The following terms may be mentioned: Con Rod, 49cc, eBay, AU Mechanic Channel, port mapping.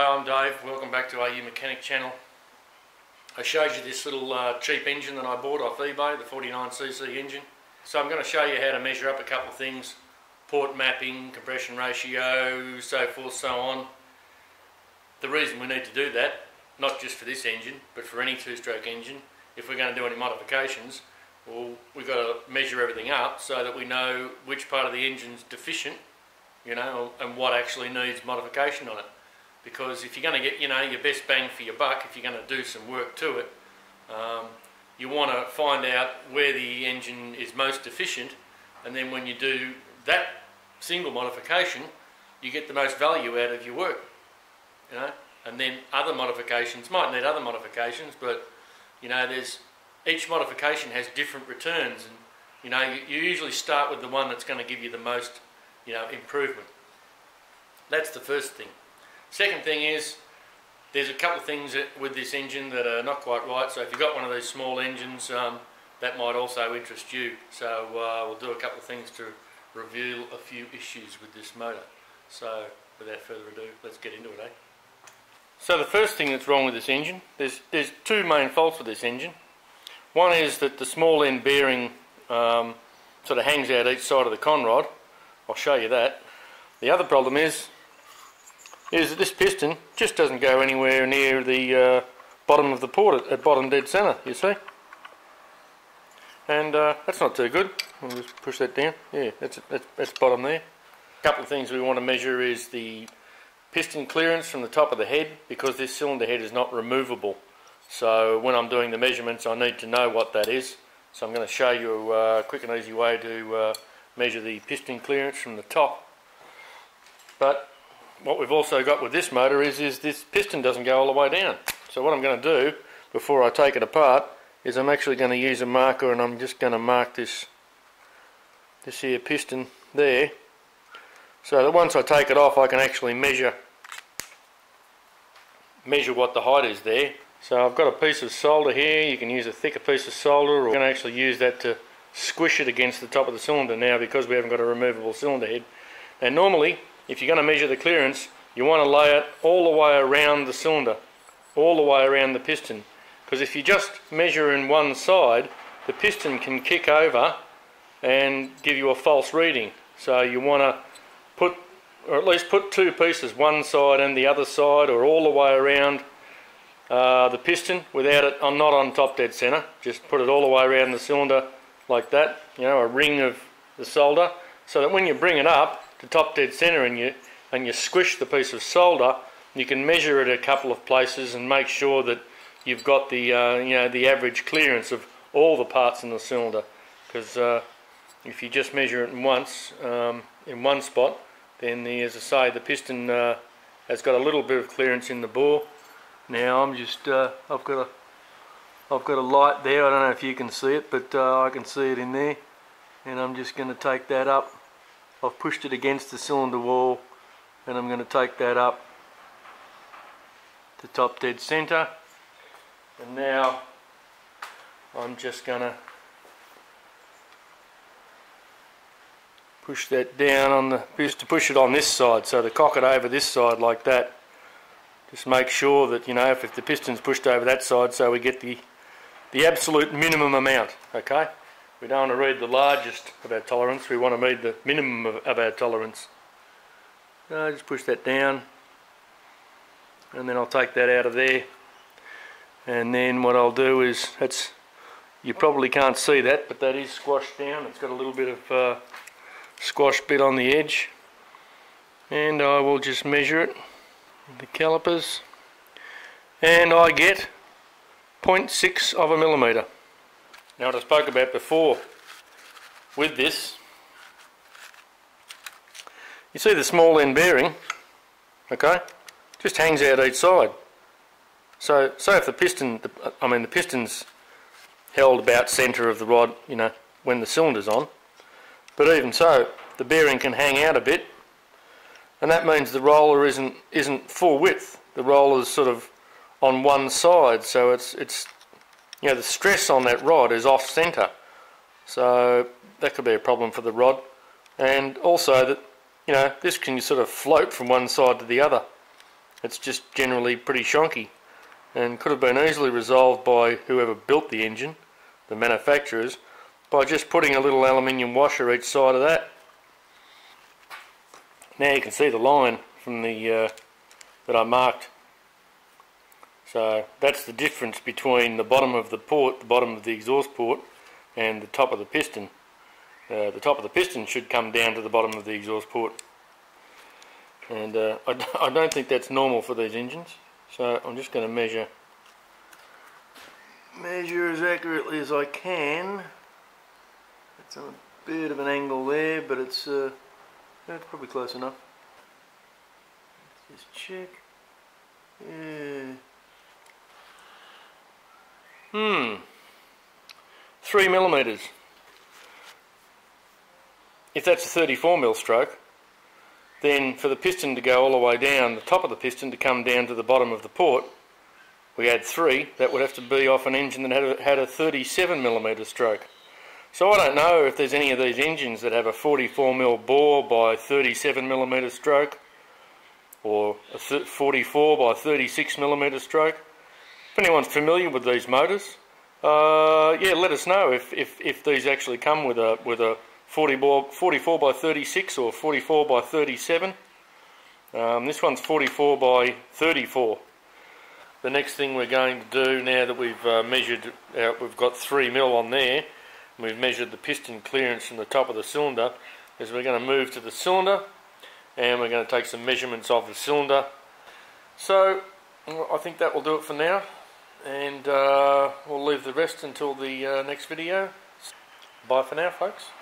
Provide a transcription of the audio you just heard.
Hi, I'm Dave. Welcome back to AU Mechanic Channel. I showed you this little cheap engine that I bought off eBay, the 49cc engine. So I'm going to show you how to measure up a couple of things: port mapping, compression ratio, so forth, so on. The reason we need to do that, not just for this engine, but for any two-stroke engine, if we're going to do any modifications, well, we've got to measure everything up so that we know which part of the engine's deficient, you know, and what actually needs modification on it. Because if you're going to get, you know, your best bang for your buck, if you're going to do some work to it, you want to find out where the engine is most deficient, and then when you do that single modification, you get the most value out of your work, you know. And then other modifications might need other modifications, but you know, there's each modification has different returns, and you know, you usually start with the one that's going to give you the most, you know, improvement. That's the first thing. Second thing is, there's a couple of things with this engine that are not quite right, so if you've got one of these small engines, that might also interest you. So we'll do a couple of things to reveal a few issues with this motor. So without further ado, let's get into it, eh? So the first thing that's wrong with this engine, there's two main faults with this engine. One is that the small end bearing sort of hangs out each side of the con rod. I'll show you that. The other problem is that this piston just doesn't go anywhere near the bottom of the port at bottom dead centre, you see. And that's not too good. We'll just push that down. Yeah, that's bottom there. A couple of things we want to measure is the piston clearance from the top of the head, because this cylinder head is not removable. So when I'm doing the measurements, I need to know what that is. So I'm going to show you a quick and easy way to measure the piston clearance from the top. But what we've also got with this motor is this piston doesn't go all the way down. So what I'm going to do before I take it apart is I'm actually going to use a marker, and I'm just going to mark this here piston there, so that once I take it off I can actually measure what the height is there. So I've got a piece of solder here. You can use a thicker piece of solder, or I'm going to actually use that to squish it against the top of the cylinder now, because we haven't got a removable cylinder head. Now normally, if you're going to measure the clearance, you want to lay it all the way around the cylinder, all the way around the piston, because if you just measure in one side, the piston can kick over and give you a false reading. So you want to put, or at least put two pieces, one side and the other side, or all the way around the piston, without it, I'm not on top dead centre, just put it all the way around the cylinder like that, you know, a ring of the solder, so that when you bring it up to top dead centre and you squish the piece of solder, you can measure it a couple of places and make sure that you've got the you know, the average clearance of all the parts in the cylinder. Because if you just measure it once in one spot, then as I say, the piston has got a little bit of clearance in the bore. Now I'm just I've got a light there. I don't know if you can see it, but I can see it in there, and I'm just going to take that up. I've pushed it against the cylinder wall, and I'm going to take that up to top dead centre, and now I'm just going to push that down on the piston, to push it on this side, so to cock it over this side like that. Just make sure that, you know, if the piston's pushed over that side, so we get the absolute minimum amount, okay? We don't want to read the largest of our tolerance, we want to read the minimum of our tolerance. So just push that down, and then I'll take that out of there, and then what I'll do is, that's, you probably can't see that, but that is squashed down. It's got a little bit of squash bit on the edge, and I will just measure it with the calipers, and I get 0.6 of a millimetre. Now, what I spoke about before with this, you see the small end bearing, okay, just hangs out each side. So if the piston, the piston's held about centre of the rod, you know, when the cylinder's on, but even so, the bearing can hang out a bit, and that means the roller isn't full width. The roller's sort of on one side, so it's you know, the stress on that rod is off centre, so that could be a problem for the rod. And also that, you know, this can sort of float from one side to the other, It's just generally pretty shonky and could have been easily resolved by whoever built the engine, the manufacturers, by just putting a little aluminium washer each side of that. Now you can see the line from the that I marked. So that's the difference between the bottom of the port, the bottom of the exhaust port, and the top of the piston. The top of the piston should come down to the bottom of the exhaust port. And I don't think that's normal for these engines. So I'm just going to measure as accurately as I can. It's on a bit of an angle there, but it's probably close enough. Let's just check. Yeah. 3 millimeters. If that's a 34mm stroke, then for the piston to go all the way down, the top of the piston to come down to the bottom of the port, we had 3, that would have to be off an engine that had a 37mm stroke. So I don't know if there's any of these engines that have a 44mm bore by 37mm stroke, or a 44 by 36mm stroke. If anyone's familiar with these motors, yeah, let us know if these actually come with a 44 by 36 or 44 by 37. This one's 44 by 34. The next thing we're going to do, now that we've measured out, we've got 3mm on there, and we've measured the piston clearance from the top of the cylinder, is we're going to move to the cylinder, and we're going to take some measurements of the cylinder. So I think that will do it for now, and we'll leave the rest until the next video. Bye for now, folks.